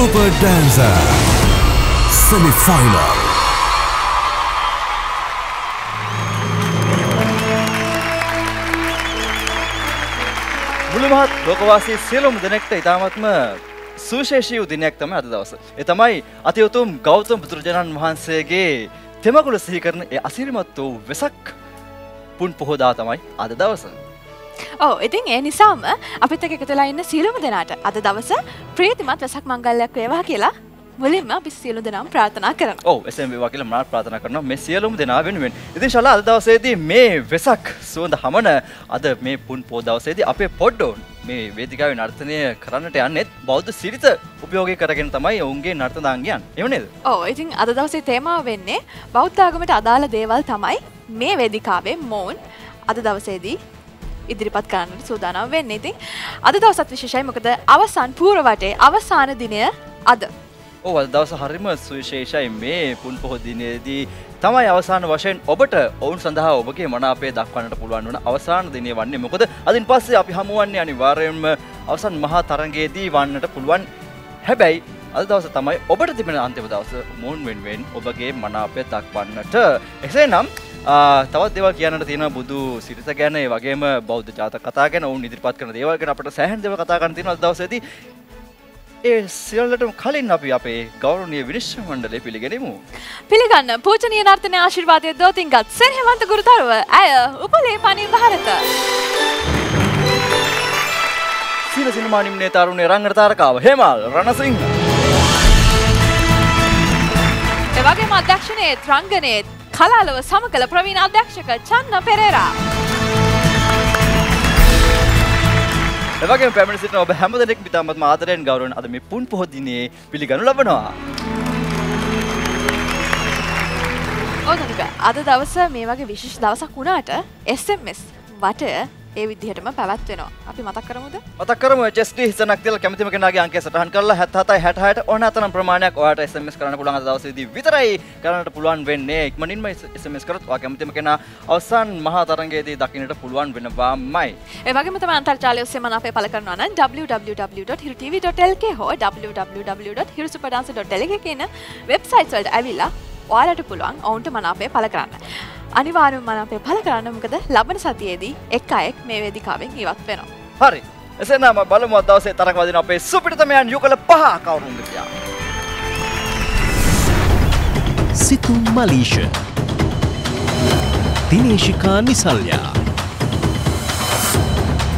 Super Dancer Semi-Final. Bulumat Lokawasi Silum Denekta Itamatma Susheshiu Denekta Madavas. Itamai Atiutum Gautam Putrajanan Mahansege Temakula Sikarn Asirimatu Vesak Pun Pohodatamai Adavas. Oh, ඉතින් ඒ නිසාම අපිත් එක්ක එකතුලා ඉන්න සියලුම දෙනාට අද දවසේ ප්‍රීතිමත් වෙසක් මංගල්‍යයක් වේවා කියලා මුලින්ම අපි සියලු දෙනාම ප්‍රාර්ථනා කරනවා. ඔව්, එසේම වේවා කියලා මම ප්‍රාර්ථනා කරනවා මේ සියලුම දෙනා වෙනුවෙන්. ඉතින් ඉන්ෂාල්ලා අද දවසේදී මේ වෙසක් සුවඳ හමන අද මේ පුන් පොහොය දවසේදී අපේ පොඩ්ඩෝ මේ වේදිකාවේ නර්තනය කරන්නට යන්නේ බෞද්ධ සිරිත උපයෝගී කරගෙන තමයි ඔවුන්ගේ නර්තන දාංගයන්. එහෙම නේද? ඔව්, ඉතින් අද දවසේ තේමාව වෙන්නේ බෞද්ධ ආගමට අදාළ දේවල් තමයි මේ වේදිකාවේ මොවුන් අද දවසේදී ඉදිරිපත් කරන්නට සූදානම් වෙන්නේ. ඉතින් අද දවසත් විශේෂයි මොකද අවසන් පූර්ව වටේ අවසාන දිනය අද. ඔව්, අද දවස හරිම සුවිශේෂයි. මේ පුන් පොහොය දිනේදී තමයි අවසාන වශයෙන් ඔබට ඔවුන් සඳහා ඔබගේ මනාපය දක්වන්නට පුළුවන් වන අවසාන දිනය වන්නේ. මොකද අදින් පස්සේ අපි හමුවන්නේ අනිවාර්යයෙන්ම අවසන් මහා තරඟයේදී වන්නට පුළුවන්. හැබැයි අද දවස තමයි ඔබට තිබෙන අන්තිම දවස මොවුන් වෙනුවෙන් ඔබගේ මනාපය දක්වන්නට. එසේනම් තවත් දේවල් කියන්නට තියෙනවා බුදු සිරිත ගැන, ඒ වගේම බෞද්ධ ජාතක කතා ගැන, ඔවුන් ඉදිරිපත් කරන දේවල් ගැන අපිට සෑහෙන දේවල් කතා කරන්න තියෙනවා අද දවසේදී. ඒ සියල්ලටම කලින් අපි අපේ ගෞරවනීය විනිශ්චය මණ්ඩලය පිළිගනිමු. පිළිගන්න පූජනීය නර්තන ආශිර්වාදයේ දෝතින්ගත් සෙනෙහවන්ත ගුරුතරුව ඇය උපලේපණී ಭಾರತ. සිර සිනමානිම්නේ තරුණේ රංගන තාරකාව හේමල් රණසිංහ. ඒ වගේම අධ්‍යක්ෂණයේ රංගනයේ කලාලව සමකල ප්‍රවීණ අධ්‍යක්ෂක චන්න පෙරේරා. එවගේම පැමිණ සිටින ඔබ හැම දෙනෙක් ඉතාමත් ආදරයෙන් ගෞරවයෙන් අද මේ පුන් පොහොය දිනේ පිළිගනු ලබනවා. ඔතනක අද දවසේ මේ වගේ විශේෂ දවසක් වුණාට SMS වටය ඒ විදිහටම පැවැත්වෙනවා. අපි මතක් කරමුද? මතක් කරමු. HSD හිසනක් තියලා කැමතිම කෙනාගේ අංකය සටහන් කරලා 7766ට ඕනෑතරම් ප්‍රමාණයක් ඔයාලට SMS කරන්න පුළුවන්. අද දවසේදී විතරයි කරන්නට පුළුවන් වෙන්නේ. ඉක්මනින්ම SMS කරොත් ඔයා කැමතිම කෙනා අවසන් මහා තරඟයේදී දකින්නට පුළුවන් වෙනවාමයි. ඒ වගේම තමයි අන්තර්ජාලය ඔස්සේ මනාපය පළ කරනවා නම් www.hirutv.lk හෝ www.hirusuperdancer.lk කියන වෙබ්සයිට් වලට ඇවිල්ලා ඔයාලට පුළුවන් ඔවුන්ට මනාපය පළ කරන්න. අනිවාර්යයෙන්ම මනාපය පළ කරන්න. මොකද ලබන සතියේදී එක් අයෙක් මේ වේදිකාවෙන් ඉවත් වෙනවා. හරි. එසේනම් බලමු අද දවසේ තරඟ වදින අපේ සුපිරිතමයන් යුගල පහ කවුරුන්ද කියලා. සිතු මලීෂා, දිනේෂිකා නිසල්යා,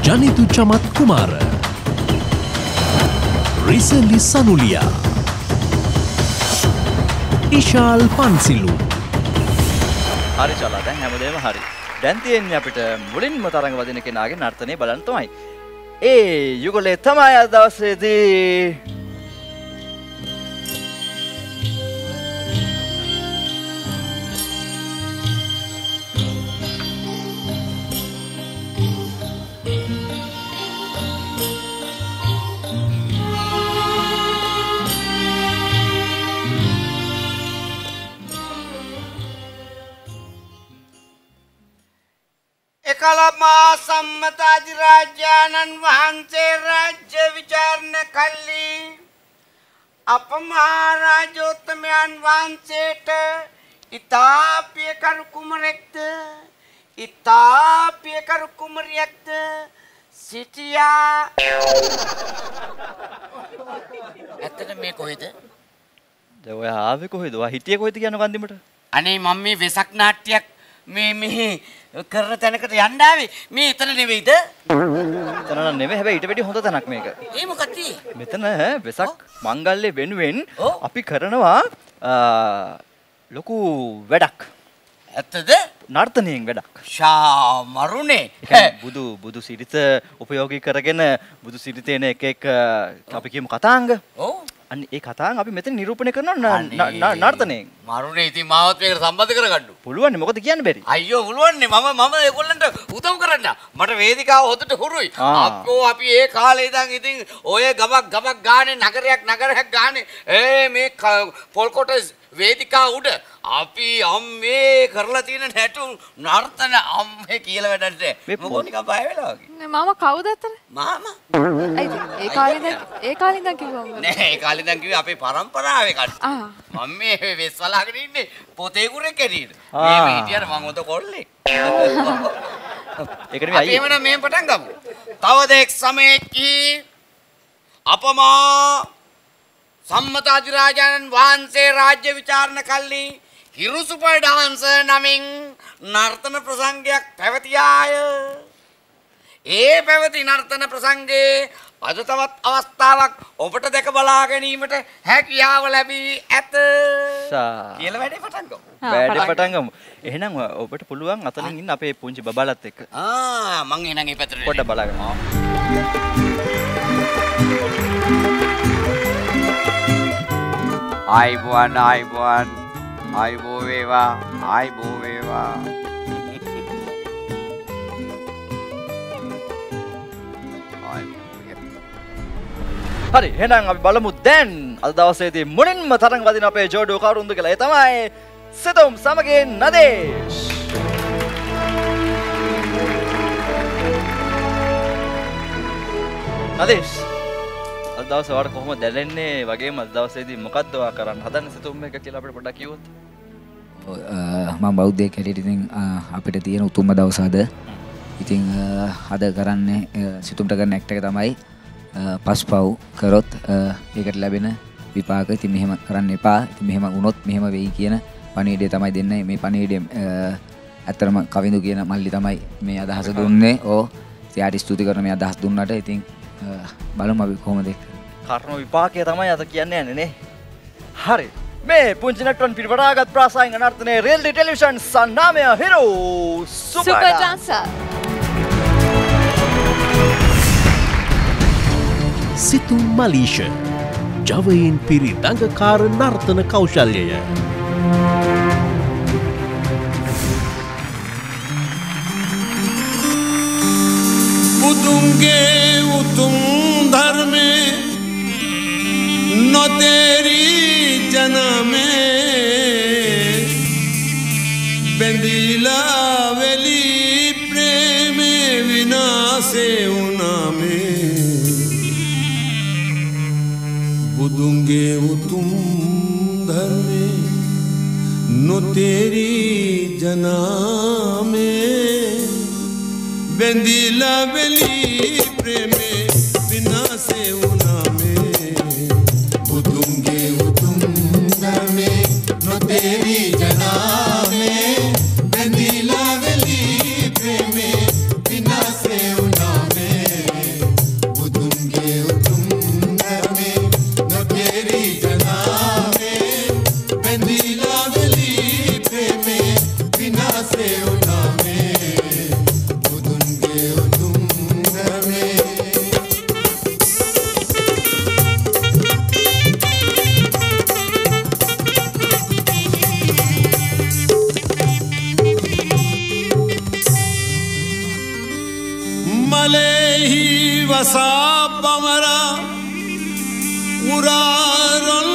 ජනිතු චමත් කුමාර, රිසලි සනුලියා, ඉශාල් පන්සිලු. හරි චලා, දැන් හැමදේම හරි. දැන් තියෙන්නේ අපිට මුලින්ම තරඟ වදින කෙනාගේ නර්තනය බලන්න තමයි. ඒ යුගලේ තමයි අද දවසේදී කලමා සම්මත අධිරාජානන් වහන්සේ රාජ්‍ය විචාරණය කළී. අප මහා රාජෝත්තමයන් වහන්සේට ඉතා පියකරු කුමරෙක්ද, ඉතා පියකරු කුමරියෙක්ද සිටියා. ඇත්තට මේ කොහෙද? දැන් ඔයා ආවේ කොහෙද? ඔයා හිටියේ කොහෙද කියන කන්දිමට? අනේ මම මේ වෙසක් නාට්‍යයක් මේ කරන තැනකට යන්න ආවේ. මේ එතන නෙවෙයිද? එතන නෙවෙයි. හැබැයි ඊට වැඩි හොඳ තැනක් මේක. ඒ මොකක්ද? මෙතන වෙසක් මංගල්‍ය වෙනුවෙන් අපි කරනවා ලොකු වැඩක්. ඇත්තද? නර්තනයෙන් වැඩක්. ෂා මරුනේ. බුදු සිරිත උපයෝගී කරගෙන බුදු සිරිතේන එක අපි කියමු කතාංග. ඔව්. අන්න ඒ කතාන් අපි මෙතන නිරූපණය කරනවා නර්තනයෙන්. මරුනේ, ඉතින් මාවත් මේකට සම්බන්ධ කරගන්න පුළුවන්. මොකද කියන්න බැරි. අයියෝ පුළුවන් නේ. මම ඒගොල්ලන්ට උදව් කරන්න. මට වේදිකාව හොදට හුරුයි. අක්කෝ අපි ඒ කාලේ ඉඳන් ඉතින් ඔය ගමක් ගමක් ගානේ, නගරයක් නගරයක් ගානේ මේ පොල්කොටස් वेदिका उड़ आपी अम्मे करला तीन नेटू नार्तन अम्मे कीला बैठते मुकोनी का पाये वेला होगी मामा काऊ दातर मामा एकालिंदा क्यों नहीं एकालिंदा क्यों आपे परंपरा आवे काट मम्मी वेस्वाला करी ने पोते गुरे करी ये बीटियार माँगो तो कोड ले आपे मना मैं पटांगा तब देख समय की अपमा सम्मताजुराजन वाहन से राज्य विचार न कली हिरू सुपर डांसर नमिंग नर्तन प्रसंगयक पैवती आय ये पैवती नर्तन प्रसंगे अजुतवत अवस्थावक ओपट देख बलागे नहीं मटे है क्या वाला भी ऐत ये लोग बैठे पटांगम ये ना ओपट पुलवांग अतः नहीं ना पे पूंछ बबालत देख हाँ मंगे ना ये पत्र Kota बलागे आईबोन, आईबो वेवा। Hari, henang api balamu den. Aldawa sedi munin matarang badin api jodoh kau untuk kelai tamai. Setum samakin nadesh. Nadesh. दाव सवार को हम दलन ने वगे मजदाव से दी मुकद्दवा करन हदन से तुम में का केला पड़ पड़ा क्यों मां बहुत देख हेली थिंग අපිට තියෙන උතුම්ම දවස අද ඉතින් අද කරන්නේ සිතුම්ට කරන ඇක්ට් එක තමයි පස්පව් කරොත් ඒකට ලැබෙන විපාක ඉතින් මෙහෙම කරන්න එපා ඉතින් මෙහෙම වුණොත් මෙහෙම වෙයි කියන පණිවිඩය තමයි දෙන්නේ මේ පණිවිඩය අතරම කවිඳු කියන මල්ලි තමයි මේ අදහස දුන්නේ ඕ ඉතින් ස්තුති කරන මේ අදහස් දුන්නාට ඉතින් බලමු අපි කොහොමද karena vipakaya thamai atha kiyanne yanne ne hari me punji natwan pirwada agat prasayang anarthane reality television sanamaya hiru super dancer situ malaysia javayen piri dangakara narthana kaushalyaya budunge utum dharme No teri janame bendila veli preme vinase uname budunge utum dharme no teri janame bendila veli preme vinase uname Devi Jana me, Bandila Veli preme, vinase uname. Budunge utunga me, no Devi Jana me, Bandila Veli preme, vinase uname. Budunge utunga me. Sab amara uraron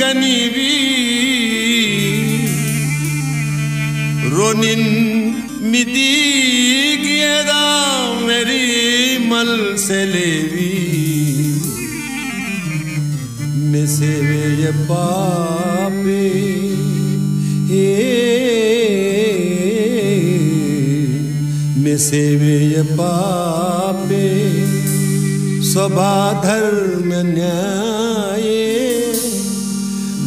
ganivi ronin midi geda meri mal se levi me se ye paape me se ye paape स्वधर्म न्याय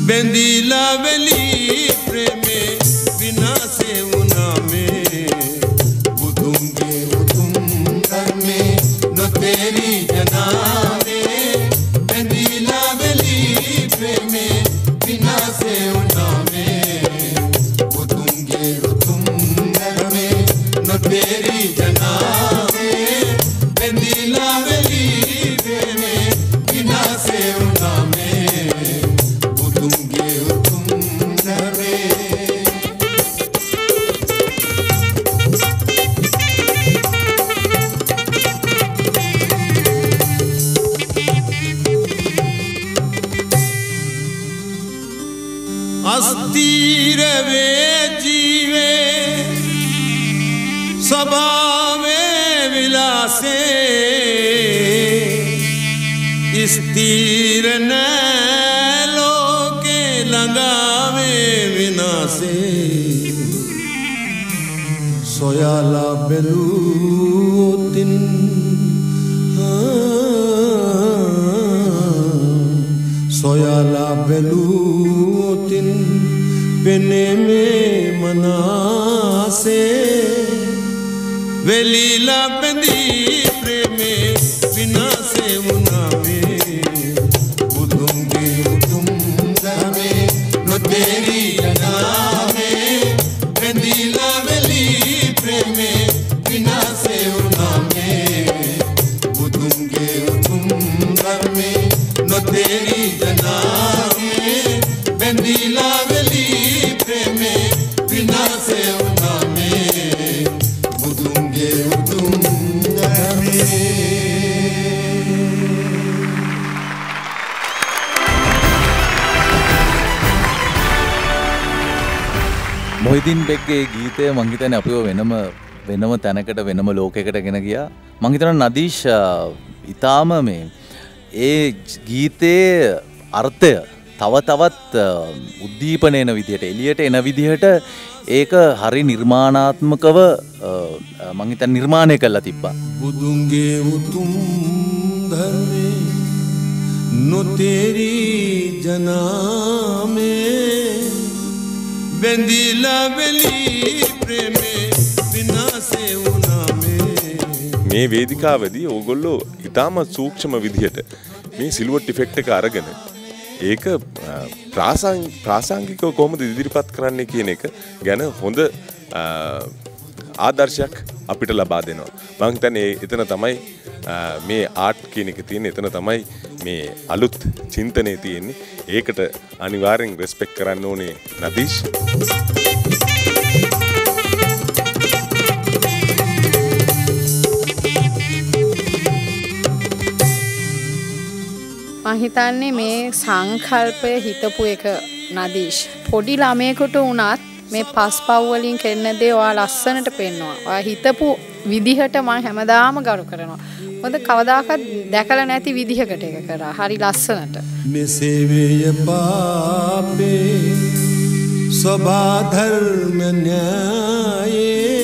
बेंदीला वली प्रेमे बिना से उनामे बुदुंगे तुम घर में न तेरी जनाने बेंदीला वली प्रेमे बिना से उनामे बुदुंगे तुम घर में न तेरी जनाने बेंदीला सबा में विलासे इस तीर नैलो के लगावे विनासे सोयाला बेलू दिन सोयाला बेलू दिन बिने में मनासे वेलीला बंदी प्रेम में बिना से मुना में बुधुम दमे लो तेरी अदा में वेलीला बंदी प्रेम में बिना से मुना में बुधुम दमे लो तेरी अदा में वेलीला बंदी प्रेम में बिना से मुना में बुधुंगे बुधुम दमे मोहिदीन बेगे गीते मंगितने अपयो वेनम वेनम तनकट वेनम लोकेकट ගෙන ගියා මං හිතනවා නදීෂ් ඊටාම මේ ඒ ගීතේ අර්ථය තව තවත් උද්දීපන වෙන විදිහට එළියට එන විදිහට ඒක හරි නිර්මාණාත්මකව මං හිතන්නේ නිර්මාණය කළා තිබ්බා බුදුන්ගේ උතුම් ධර්මේ නොතේරි ජනාමේ बेंदीला बेली प्रेमे बिना से उनामे मैं वेदिका वदी ओगोल्लो इताम सूक्ष्म विधियट मैं सिल्वर इफेक्ट का अरगन एक प्रासंगिक कोहमद इदिरिपत करन्ने කියන එක ගැන හොඳ ආදර්ශයක් අපිට ලබා දෙනවා මම හිතන්නේ එතන තමයි මේ ආර්ට් කියන එක තියෙන්නේ එතන තමයි මේ අලුත් චින්තනයේ තියෙන්නේ ඒකට අනිවාර්යෙන් රෙස්පෙක්ට් කරන්න ඕනේ නදීෂ් මම හිතන්නේ මේ සංකල්පය හිතපු එක නදීෂ් පොඩි ළමයෙකුට උනත් මේ පස්පව් වලින් කරන දේ ඔයාලා ලස්සනට පෙන්නවා. ඔයා හිතපු විදිහට මම හැමදාම ගරු කරනවා. මොකද කවදාකවත් දැකලා නැති විදිහකට ඒක කරා. හරි ලස්සනට. මෙසේ වේය පාපේ සබා ධර්ම න්‍යායේ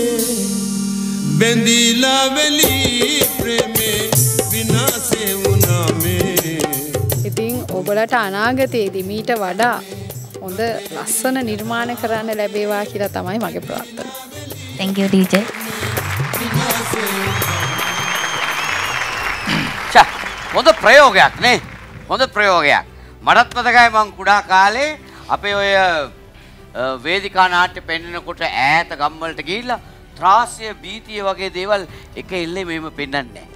බෙන්දිලා වෙලී ප්‍රේමේ විනාසේ වුණා මේ. ඉතින් ඔබලට අනාගතයේදී මීට වඩා හොඳ ලස්සන නිර්මාණ කරන්න ලැබේවා කියලා තමයි මගේ ප්‍රාර්ථනාව. Thank you DJ. චා හොඳ ප්‍රයෝගයක් නේ. හොඳ ප්‍රයෝගයක්. මටත් මතකයි මං කුඩා කාලේ අපේ ඔය වේදිකා නාට්‍ය පෙන්නකොට ඈත ගම්වලට ගිහිල්ලා ත්‍රාසය බීතිය වගේ දේවල් එක එල්ලේ මෙහෙම පෙන්නන්නේ නැහැ.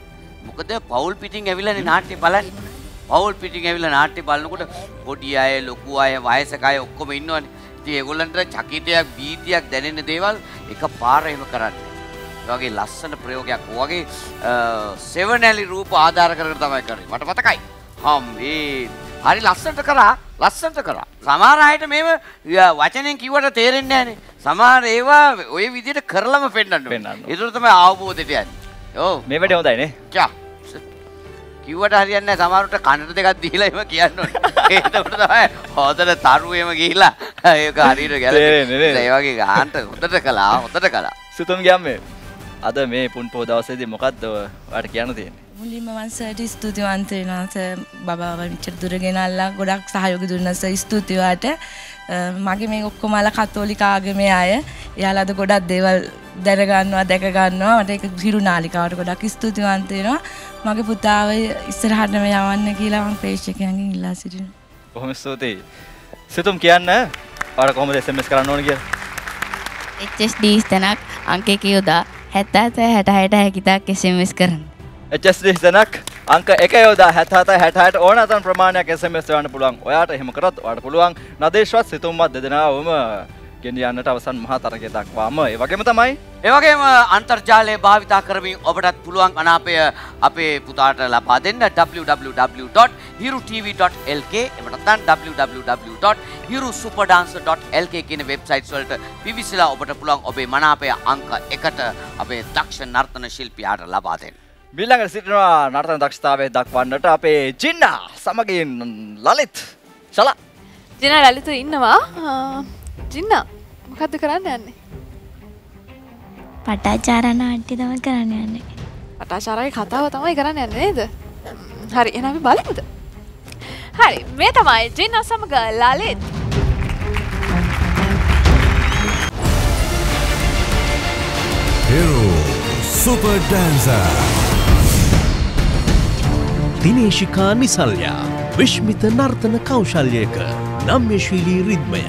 මොකද පවුල් පිටින් ඇවිල්ලානේ නාට්‍ය බලන්නේ. පවුල් පිටින් ඇවිල්ලා නාට්‍ය බලනකොට පොඩි අය ලොකු අය වයසක අය ඔක්කොම ඉන්නවනේ. ඉතින් ඒගොල්ලන්ට චකිතයක් බීතියක් දැනෙන දේවල් එකපාර එහෙම කරන්නේ. ඒ වගේ ලස්සන ප්‍රයෝගයක් වගේ සෙවනැලි රූප ආධාර කරගෙන තමයි කරන්නේ. මට මතකයි. මේ හරි ලස්සනට කරා ලස්සනට කරා. සමහර අයට මේව වචනෙන් කිව්වට තේරෙන්නේ නැහනේ. සමහර ඒවා ওই විදිහට කරලම පෙන්නන්න ඕනේ. ඒතර තමයි අවබෝධයට යන්නේ. ඔව්. මේ වැඩේ හොඳයි නේ. චා කිව්වට හරියන්නේ නැහැ සමහරට කනට දෙකක් දීලා එහෙම කියන්නේ. ඒකට තමයි හොදට තරුවේම ගිහිලා ඒක හරියට ගැලපෙන්නේ. ඒ වගේ ගානට හොදට කළා හොදට කළා. සුතුම් ගියම්මේ අද මේ පුන්පෝ දවසේදී මොකද්ද ඔයාලට කියන්න තියෙන්නේ? මුලින්ම මම සර්ටි ස්තුතිවන්ත වෙනවා සර් බබාව මෙච්චර දුර ගෙනල්ලා ගොඩක් සහයෝගය දුන්නා සර් ස්තුතිය ඔයාට. මගේ මේ ඔක්කොමලා කතෝලික ආගමේ අය. එයාලා අද ගොඩක් දේවල් දැනගන්නවා දැක ගන්නවා මට ඒක හිරු නාලිකාවට ගොඩක් ස්තුතිවන්ත වෙනවා මගේ පුතාව ඉස්සරහටම යවන්න කියලා මම ප්‍රේක්ෂකයන්ගෙන් ඉල්ලා සිටිනවා කොහොම ස්තුතියි සිතුම් කියන්න ඔයාලා කොහොමද SMS කරන්න ඕන කියලා HSD ස්තනක් අංක 1 යොදා 77 66 66 කිතක් SMS කරන්න HSD ස්තනක් අංක 1 යොදා 77 66 ඕනතරම් ප්‍රමාණයක් SMS කරන්න පුළුවන් ඔයාට එහෙම කරත් ඔයාට පුළුවන් නදේශවත් සිතුම්වත් දෙදෙනාවම ගෙනියන්නට අවසන් මහා තරගය දක්වාම ඒ වගේම තමයි එවගේම අන්තර්ජාලය භාවිත කරමින් ඔබටත් පුළුවන් අනාපය අපේ පුතාට ලබා දෙන්න www.hirutv.lk එහෙම නැත්නම් www.hirusuperdancer.lk කියන වෙබ්සයිට් වලට පිවිසලා ඔබට පුළුවන් ඔබේ මනාපය අංක 1ට අපේ දක්ෂ නර්තන ශිල්පියාට ලබා දෙන්න. මිලඟ සිටිනවා නර්තන දක්ෂතාවයේ දක්වන්නට අපේ ජින්නා සමගින් ලලිත් ශලා. ජින්නා ලලිත් ඉන්නවා. ජින්නා මොකද්ද කරන්න යන්නේ? पटाचारा नाट्य तम करने पटाचारा की खाता तम करने हरी एना भी बाले मुद हरी मैं तमाए जिन्ना समग लालित हिरू सुपर डांसर दिनेशिका मिसाल्या विश्मित नर्तन कौशल्य का नम्यशीली रिद्मय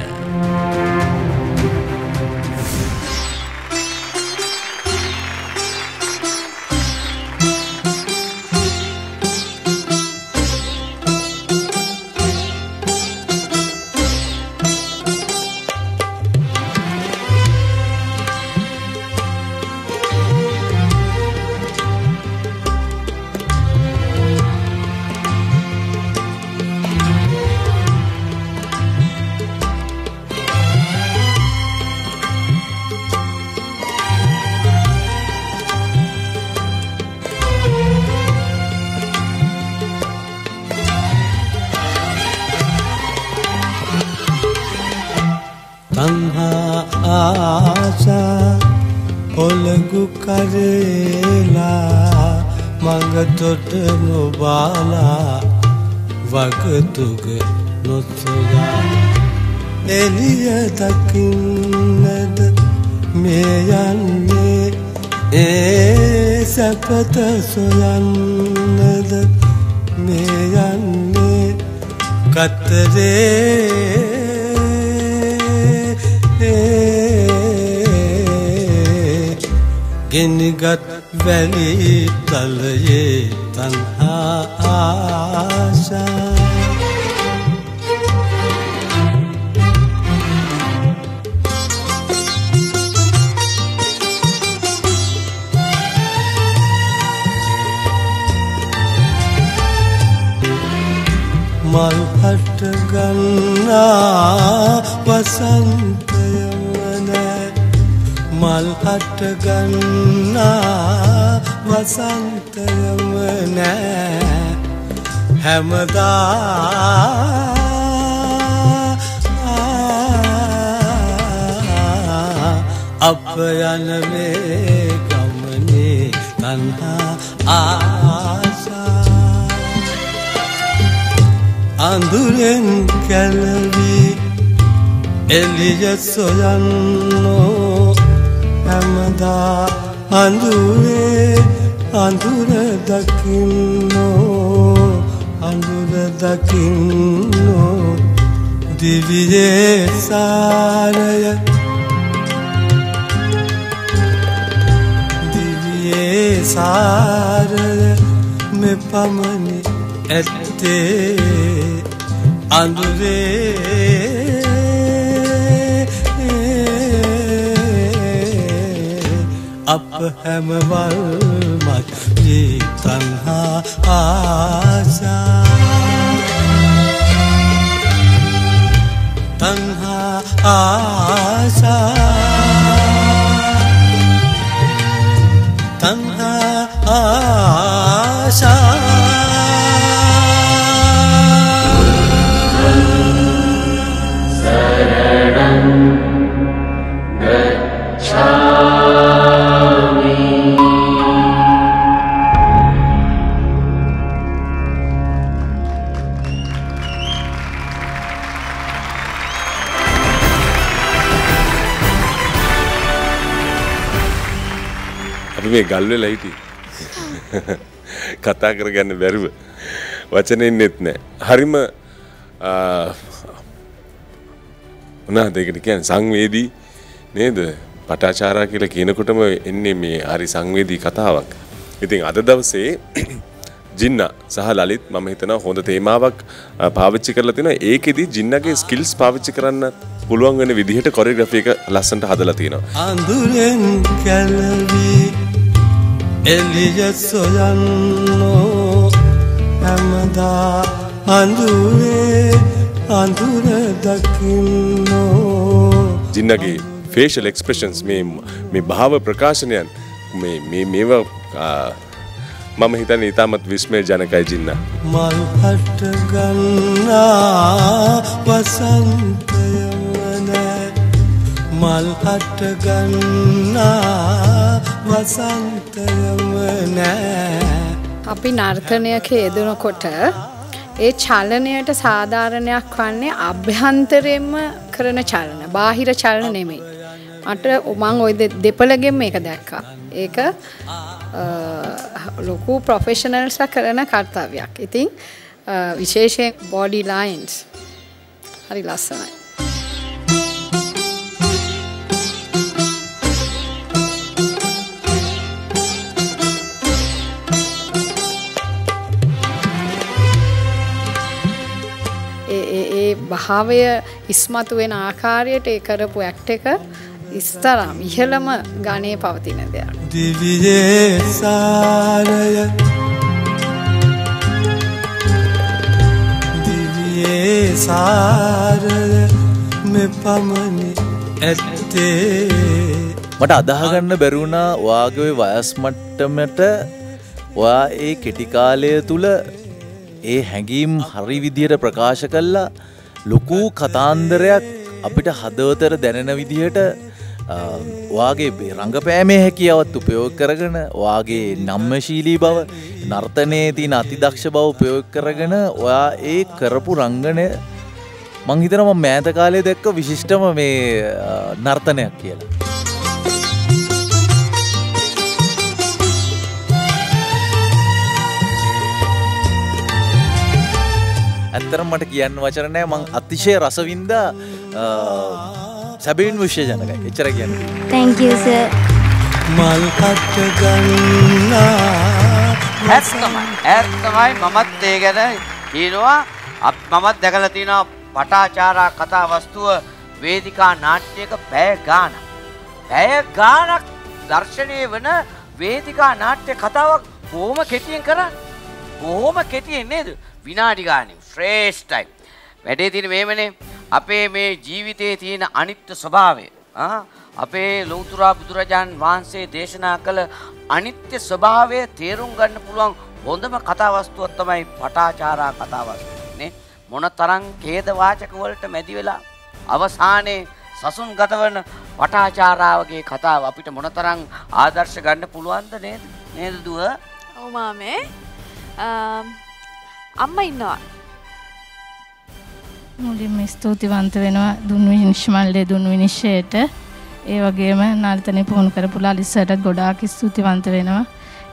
आशा ओलगु करेला मंग तोट नुबाला वगतुग नोसुगा एलिया तकिनद मेयन्ने सपत सोयन्नद मेयन्ने कतरे गिनगत वैली तल ये तन्हा आशा मलहट गन्ना वसंत मलहट गन्ना वसंत यमने हमदा अपयन में गमने तन्हा आशा अंधुरेन कलवी एलिया सोयन्नो हमदा अंधुरे अंधुरे दकिनो अंधुरे दकिनो दिव्य सारय दिव्य सारय में पमने एते अंधुरे अब हम मत ये तन्हा आशा तन्हा आशा तन्हा आशा මේ ගල්වල හිටි කතා කරගන්න බැරුව වචනෙන්නෙත් නැහැ. හරිම මොනවාද ඒකට කියන්නේ සංවේදී නේද? පටාචාරා කියලා කියනකොටම එන්නේ මේ හරි සංවේදී කතාවක්. ඉතින් අද දවසේ ජින්නා සහ ලලිත් මම හිතනවා හොඳ තේමාවක් පාවිච්චි කරලා තිනවා. ඒකෙදි ජින්නාගේ ස්කිල්ස් පාවිච්චි කරන්න පුළුවන් වෙන විදිහට කොරියෝග්‍රැෆි එක ලස්සනට හදලා තියෙනවා. අඳුරෙන් කැළවි එළිය සොයන්නෝ හැමදා අඳුරේ අඳුර දකින්නෝ. ජින්නගේ facial expressions මේ භාව ප්‍රකාශනයන් මේවා මම හිතන්නේ ඉතාමත් විස්මයජනකයි ජින්නා. මල් හට ගන්නා වසන්තයම නැ මල් හට ගන්නා වසන්තයම නැ. අපි නර්තනයක යෙදෙනකොට ඒ චලනයට සාධාරණයක් වන්නේ අභ්‍යන්තරයෙන්ම කරන චලන, බාහිර චලන නෙමෙයි. මට මම ওই දෙපළගෙන් මේක දැක්කා. ඒක ලොකු ප්‍රොෆෙෂනල්ස්ලා කරන කාර්යයක්. ඉතින් විශේෂයෙන් බොඩි ලයින්ස් හරි ලස්සනයි. ඒ භාවය ඉස්මතු වෙන ආකාරයට ඒ කරපු ඇක්ට් එක ඉස්තරම් ඉහළම ගණේ පවතින දෙයක්. දිවියේ සාරය දිවියේ සාරය මෙපමණි ඇත්තේ. මට අදාහ ගන්න බැරි වුණා ඔයාගේ වයස් මට්ටමට ඔයා ඒ කෙටි කාලය තුල ඒ හැඟීම් හරි විදියට ප්‍රකාශ කළා. ලොකු කතාන්දරයක් අපිට හදවතට දැනෙන විදියට ඔයාගේ රංගපෑමේ හැකියාවත් උපයෝග කරගෙන ඔයාගේ නම්‍යශීලී බව, නර්තනයේ තියෙන අතිදක්ෂ බව උපයෝග කරගෙන ඔයා ඒ කරපු රංගනය මං හිතනවා මම මෑත කාලේ දැක්ක විශිෂ්ටම මේ නර්තනයක් කියලා. ඇත්තටම මට කියන්න වචන නැහැ. මං අතිශය රසවින්දා සැබවින්ම විශේෂජනකයි. එච්චර කියන්නේ. Thank you sir. මල් හට ගන්නා ඇත්තමයි මමත් ඒ ගැන කියනවා. මමත් දැකලා තියෙනවා වටාචාරා කතා වස්තුව වේදිකා නාට්‍යයක පැය ගානක්. පැය ගානක් දර්ශනය වෙන වේදිකා නාට්‍ය කතාවක් කොහොම කෙටියෙන් කරන්නේ? කොහොම කෙටියෙන් නේද? විනාඩි ගානේ ශ්‍රේෂ්ඨයි. වැඩේ තියෙන්නේ මේමනේ. අපේ මේ ජීවිතයේ තියෙන අනිත්‍ය ස්වභාවය, අපේ ලෞතර බුදුරජාන් වහන්සේ දේශනා කළ අනිත්‍ය ස්වභාවය තේරුම් ගන්න පුළුවන් හොඳම කතාවස්තුවක් තමයි පටාචාරා කතාවස්තුව නේ. මොනතරම් ඛේදවාචක වලට මැදි වෙලා අවසානයේ සසුන් ගතවන පටාචාරාවගේ කතාව අපිට මොනතරම් ආදර්ශ ගන්න පුළුවන්ද නේද? නේද දුව? ඔව් මාමේ. අම්මා ඉන්නවා. මුලින්ම ස්තුතිවන්ත වෙනවා දුන් විනිශ්චය දුන් විනිශ්චයට. ඒ වගේම නර්තනය පුහුණු කරපු ලාලිසට ගොඩාක් ස්තුතිවන්ත වෙනවා.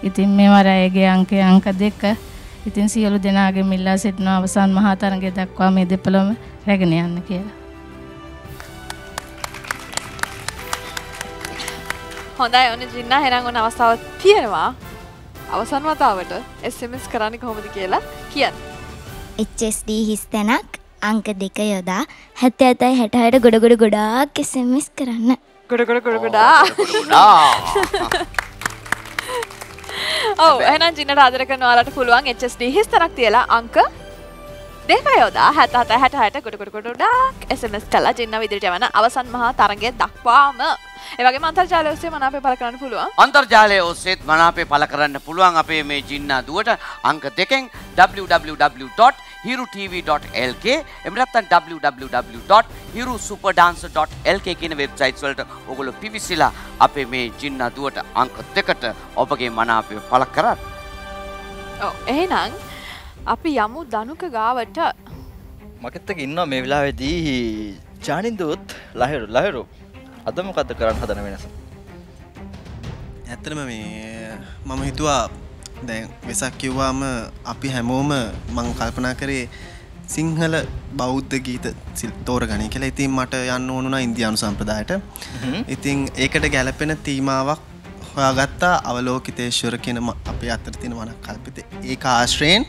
ඉතින් මේ වරයේගේ අංක 2. ඉතින් සියලු දෙනාගේ මිලා සිටින අවසන් මහා තරඟය දක්වා මේ දෙපළම රැගෙන යන්න කියලා. හොඳයි ඔන්න ජින්නා හරන් ඔන්න අවස්ථාවක් තියෙනවා. අවසන් වතාවට SMS කරන්නේ කොහොමද කියලා කියන්න. HSD හිස්තැනක් අංක 2 යොදා 7766 ගොඩ ගොඩාක් SMS කරන්න. ගොඩ. ඔව් එහෙනම් ජින්නට ආදර කරන ඔයාලට පුළුවන් HSD හිස්තැනක් තියලා අංක 2 යොදා 7766 ගොඩ ගොඩාක් SMS කරලා ජින්න විදිහට යවන අවසන් මහා තරඟය දක්වාම. ඒ වගේම අන්තර්ජාලය ඔස්සේ මනාපේ පළ කරන්න පුළුවන්. අන්තර්ජාලය ඔස්සේත් මනාපේ පළ කරන්න පුළුවන් අපේ මේ ජින්නා දුවට අංක 2න් www.hirutv.lk එහෙම නැත්නම් www.hirusuperdancer.lk කියන වෙබ්සයිට්ස් වලට ඔයගොල්ලෝ පිවිසලා අපේ මේ ජින්නා දුවට අංක 2ට ඔබගේ මනාපේ පළ කරන්න. ඔව් එහෙනම් අපි යමු දනුක ගාවට. මකෙත් එක ඉන්නවා මේ වෙලාවේදී ජානින්දුත් ලහිරු අද මොකද්ද කරන්න හදන වෙනස? ඇත්තටම මේ මම හිතුවා දැන් වෙසක් කිව්වාම අපි හැමෝම මම කල්පනා කරේ සිංහල බෞද්ධ ගීත තෝරගන්නේ කියලා. ඉතින් මට යන්න ඕන වුණා ඉන්දියානු සම්ප්‍රදායට. ඉතින් ඒකට ගැළපෙන තීමාවක් හොයාගත්තා අවලෝකිතේශ්වර කියන අපේ අතර තියෙන වනකල්පිත. ඒක ආශ්‍රයෙන්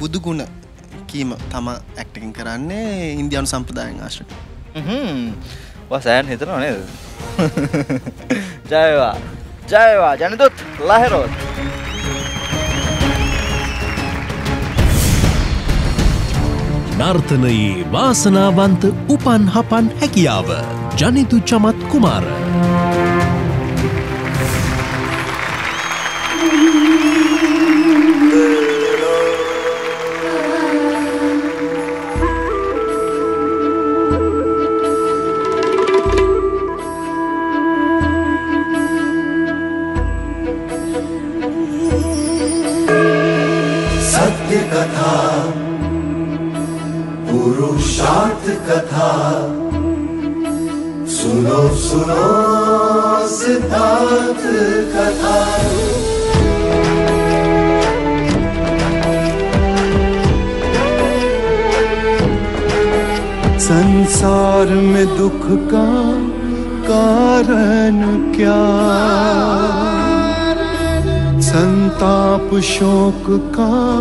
බුදු ගුණ දැකීම තම ඇක්ටින් කරන්නේ ඉන්දියානු සම්ප්‍රදායෙන් ආශ්‍රිතව. වසයන් හිතනව නේද? ජයවා. ජයවා ජනදුත් ලහිරෝත්. නර්තනයේ වාසනාවන්ත උපන් හපන් හැකියාව ජනිතු චමත් කුමාර. सत्य कथा पुरुषार्थ कथा सुनो सुनो सिद्धार्थ कथा संसार में दुख का कारण क्या संताप शोक का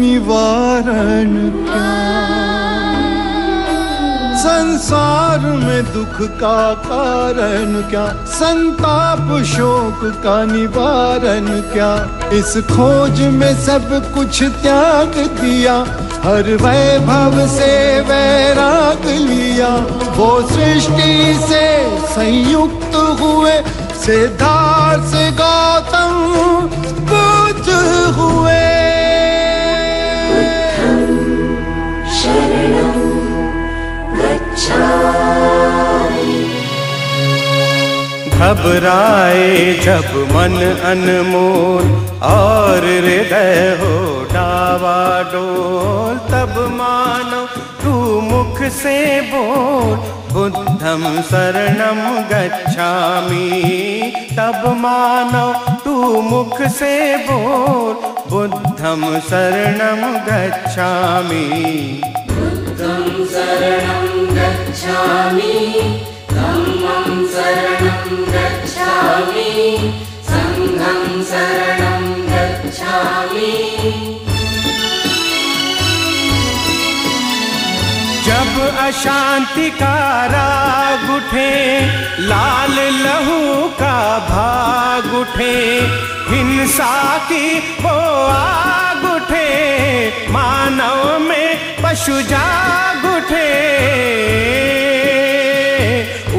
निवारण क्या संसार में दुख का कारण क्या संताप शोक का निवारण क्या इस खोज में सब कुछ त्याग दिया हर वैभव से वैराग लिया वो सृष्टि से संयुक्त हुए सिद्धार्थ से गौतम पूज हुए घबराए जब मन अनमोल और हृदय हो डावाडोल तब मानो तू मुख से बोल बुद्धम शरणम गच्छामि तब मानो तू मुख से बोल बुद्धम शरणम गच्छामि Buddham Saranam Gacchami, Dhammam Saranam Gacchami, Sangham Saranam Gacchami. जब अशांति का राग उठे लाल लहू का भाग उठे हिंसा की वो आग उठे मानव में पशु जाग उठे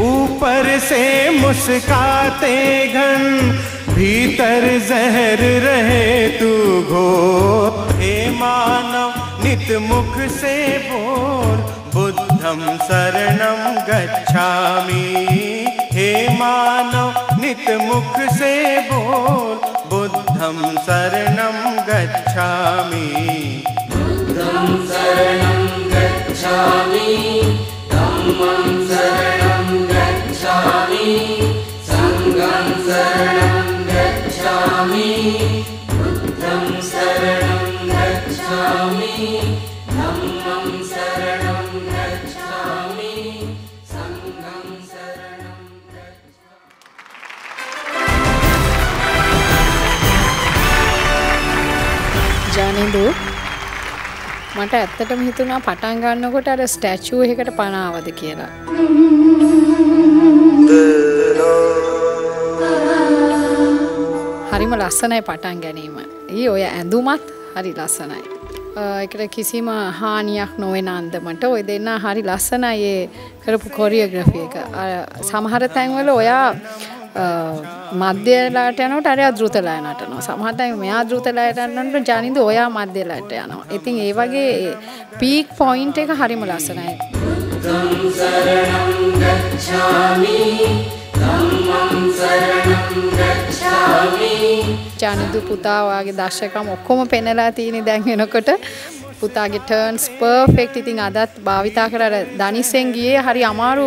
ऊपर से मुस्काते घन भीतर जहर रहे तू घोर हे मानव नित मुख से बोल बुद्धम शरणम गच्छामि हे मानव नित मुख से बोल बुद्धम शरणम गच्छामि बुद्धम शरणम गच्छामि धम्मं शरणम गच्छामि संघं शरणम गच्छामि बुद्धम शरणम Dhammam Saranam Gacchami Sangham Saranam Gacchami Janindu මට ඇත්තටම හිතුණා පටන් ගන්නකොට අර ස්ටැචු එකකට පණ ආවද කියලා හරිම ලස්සනයි පටන් ගැනීම ඊ ඔය ඇඳුමත් හරි ලස්සනයි ඒකට කිසිම හානියක් නොවන අන්දමට ඔය දෙන්න හරි ලස්සනයි ඒ කරපු කොරියෝග්‍රැෆි එක සමහර තැන්වල ඔයා මැදලාට යනකොට අරයා ද්‍රුතලා නටනවා සමහර තැන් මෙයා ද්‍රුතලා නටනකොට ජනින්ද ඔයා මැදලාට යනවා ඉතින් ඒ වගේ පීක් පොයින්ට් එක හරිම ලස්සනයි ධම්මං සරණං ගච්ඡාමි ධම්මං සරණං ගච්ඡාමි ජනිදු පුතා වාගේ දර්ශකම් ඔක්කොම පෙන්නලා තියෙන දැන් වෙනකොට පුතාගේ ටර්න්ස් පර්ෆෙක්ට් ඉතින් අදත් භාවිතා කරලා දනිසෙන් ගියේ හරි අමාරු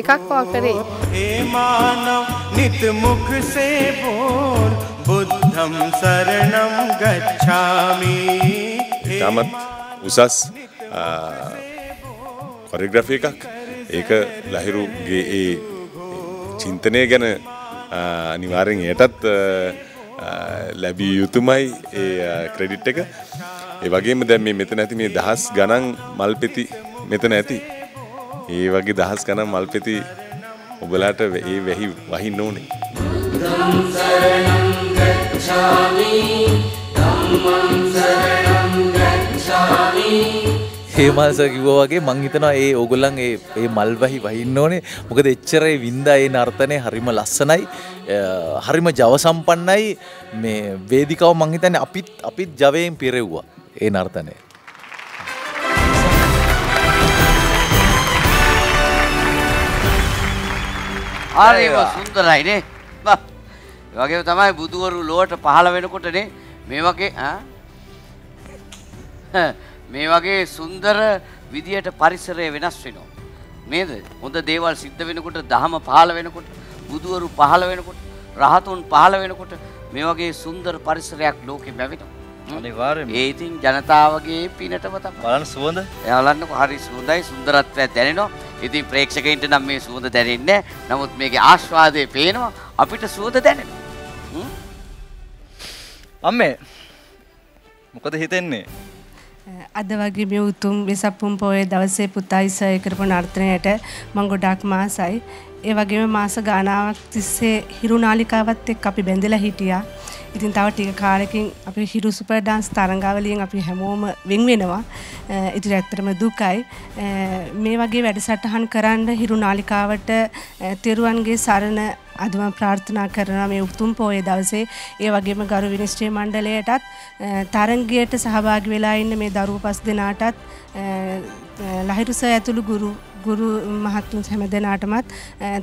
එකක් වාකරේ ඒ මානව නිත මුඛ සේ බෝල් බුද්ධම් සරණම් ගච්ඡාමි තමත් උසස් කොරියෝග්‍රැෆි එකක් ඒක ලහිරුගේ ඒ චින්තනය ගැන අනිවාර්යෙන් එයටත් ලැබිය යුතුමයි ඒ ක්‍රෙඩිට් එක ඒ වගේම දැන් මේ මෙතන ඇති මේ දහස් ගණන් මල්පෙති මෙතන ඇති. ඒ වගේ දහස් ගණන් මල්පෙති ඔබලාට ඒ වෙහි වහින්න ඕනේ. හේමල් සර් කිව්වා වගේ මං හිතනවා ඒ ඕගොල්ලන් ඒ මල් වැහි වහින්න ඕනේ. මොකද එච්චර ඒ වින්දා ඒ නර්තනය හරිම ලස්සනයි. හරිම ජව සම්පන්නයි. මේ වේදිකාව මං හිතන්නේ අපිත් ජවයෙන් පිරෙව්වා ඒ නර්තනය. अरे वो सुंदर है ने वाह वाके तमाय बुधवार लोट पहाड़ वेनो कोटने मेवा के हाँ मेवा के सुंदर विधियाँ ट परिसर है वेनास्विनो में उनका देवाल सिद्ध वेनो कोट दाहम पहाड़ वेनो कोट बुधवार पहाड़ वेनो कोट राहत उन पहाड़ वेनो कोट मेवा के सुंदर परिसर एक लोके में वेनो ये थिंग जनता वाके पीने ट बता बालन सुंदर यालन को हरी सुंदर सुंदरत्व इति प्रेक्षक इंट नम्मे सुवध देने नमुत मेके आश्वादे पेन अभी तो सुवध देने अम्मे मुकद हितेन्ने अद्वाग्री में उत्तम विसापुम पोए दवसे पुताई से करपन आर्तने ऐटे मंगो डाक मास आए ये वाके में मास गाना तिसे हिरुनालिका वत्ते कापी बेंदला हिटिया ඉතින් තව ටික කාලෙකින් අපි හිරු සුපර් ඩාන්ස් තරංගාවලියෙන් අපි හැමෝම වෙන් වෙනවා. ඉතින් ඇත්තටම දුකයි. මේ වගේ වැඩසටහන් කරන්න හිරු නාලිකාවට තෙරුවන්ගේ සරණ අද මම ප්‍රාර්ථනා කරනවා මේ උතුම් පොයේ දවසේ. ඒ වගේම ගරු විනිශ්චය මණ්ඩලයටත් තරංගයට සහභාගී වෙලා ඉන්න මේ දරුවෝ පස් දෙනාටත් ලහිරු සර් ඇතුළු ගුරු මහත්තුන් හැම දෙනාටමත්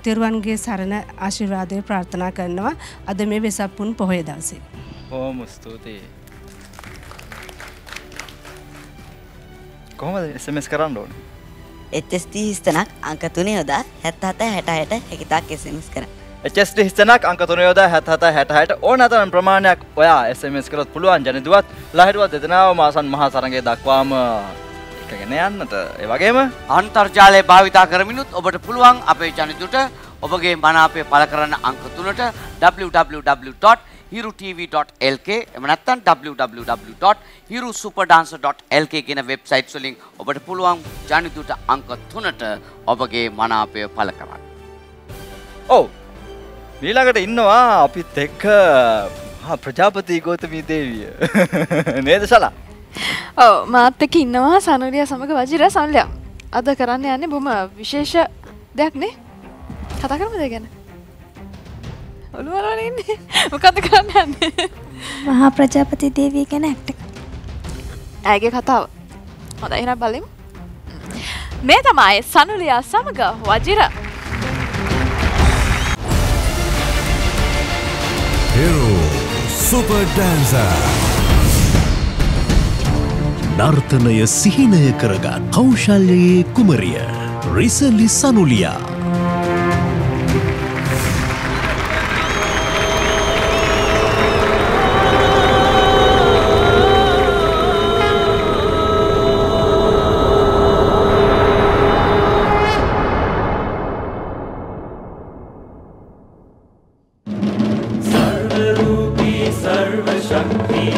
තෙරුවන්ගේ සරණ ආශිර්වාදය ප්‍රාර්ථනා කරනවා අද මේ වෙසප්පුන් පොහොය දවසේ. බොහොම ස්තුතියි. කොහොමද SMS කරන්න ඕනේ? HSD හිස්තනක් අංක 3 යොදා 77 66 60 SMS කරන්න. HSD හිස්තනක් අංක 3 යොදා 77 66 60 ඕනතරම් ප්‍රමාණයක් ඔයා SMS කරොත් පුළුවන් ජනදුවත් ලහිරුවත් දෙදෙනාම ආසන් මහා සරංගයේ දක්වාම अंतर्जाले भाविता करमिनुत ओबट पुलुवान अपे जनितुट ओबगे मनापे पलकरन अंक 3ට www.hirutv.lk එහෙම නැත්නම් www.hirusuperdancer.lk කියන වෙබ්සයිට් වලින් ඔබට පුළුවන් ජනිතුට අංක 3ට ඔබගේ මනාපය පළ කරන්න. ඔව් ඊළඟට ඉන්නවා අපිත් එක්ක ප්‍රජාපති ගෝතමී දේවිය නේද සලා? ඔව් මාත් එක්ක ඉන්නවා සනුරියා සමග වජිරා සම්ලියා. අද කරන්න යන්නේ බොහොම විශේෂ දෙයක් නේ. කතා කරමුද ඒ ගැන? ඔළුව වලනේ ඉන්නේ. මොකද්ද කරන්න යන්නේ? මහා ප්‍රජාපති දේවිය ගැන ඇක්ට් එක. ඇගේ කතාව. හොඳයි එහෙනම් බලමු. මේ තමයි සනුරියා සමග වජිරා. Hiru Super Dancer. नर्तनय सिहिनय करगा कौशल्ये कुमरिय रिसलि सनुलिया सर्वरूपी सर्वशक्ति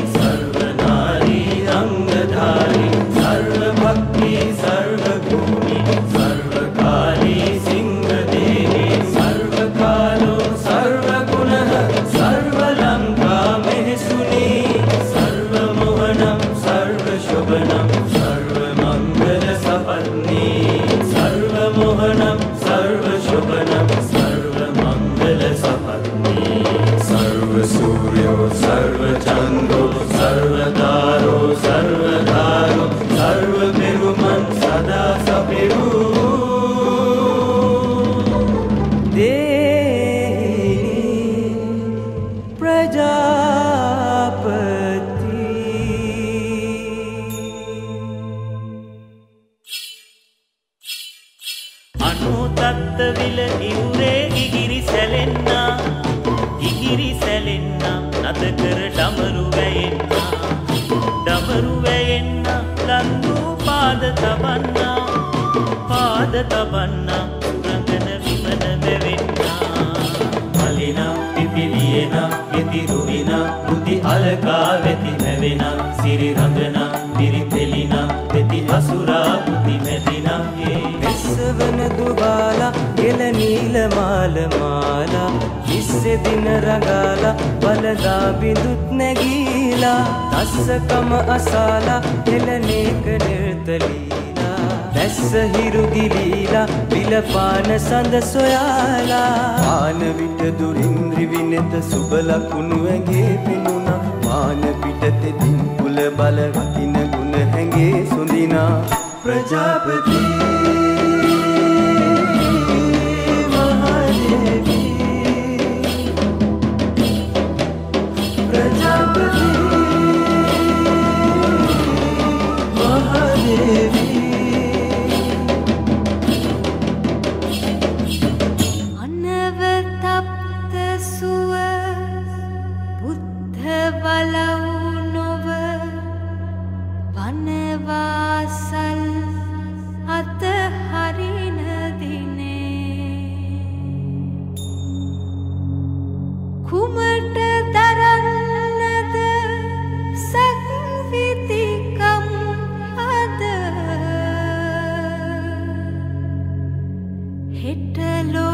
Alka veti mevena, siri randana. तेरी तेलिना तेती असुरा बुद्धि में दीना ये विश्वन दुबाला गिल नील माल माला इससे दिन रगाला बलदा बिंदुत ने गीला तस कम असाला दिल नेक निर्तलीला तस हिरु गिलीला बिलपान संद सोयाला पान विट दुरिंद्रि विनेत सुबला कुनुएगे पिनुना पान पिटते दिन पुल बल रतिन गुन हैंगे सुनिना प्रजापति महादेवी प्रजापति महादेवी अनवतप्त सुव बुद्ध बलव नव वनवासल अत हरिन दिने कुमट दरन्नद संवितिकम अद हिटलो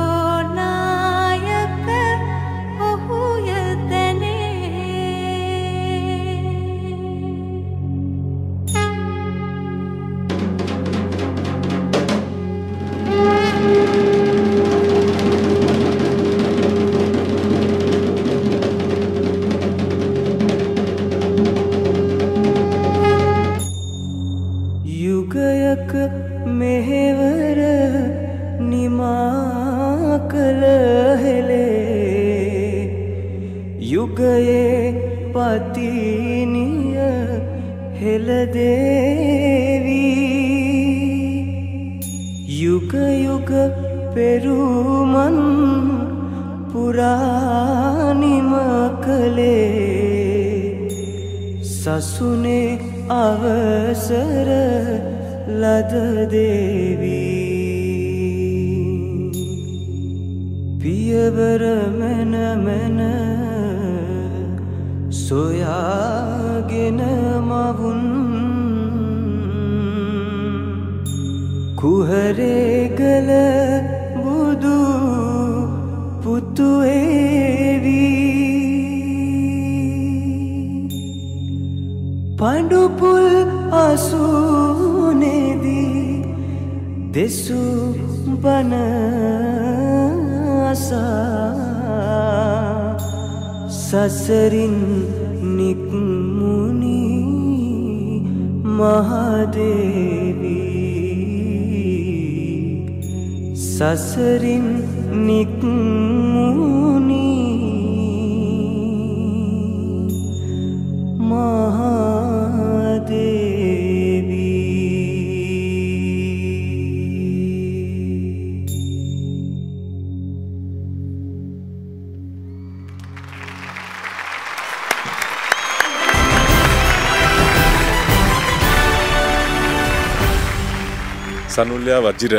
वज्र